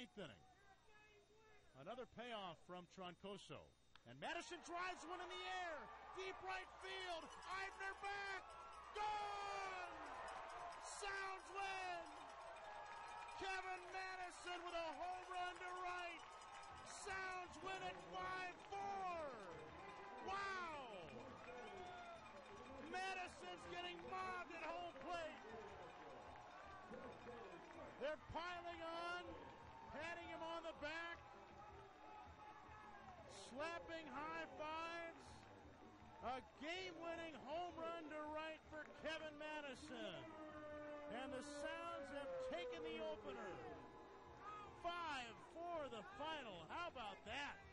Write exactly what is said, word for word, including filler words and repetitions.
ninth inning. Another payoff from Troncoso. And Mattison drives one in the air. Deep right field. Eibner back. Gone! Sounds win! Kevin Mattison with a home run to right. Sounds win at five four. Wow! Madison's getting mobbed at home plate. They're piling on, patting him on the back, slapping high fives. A game-winning home run to right for Kevin Mattison. And the Sounds have taken the opener. five four the final. How about that?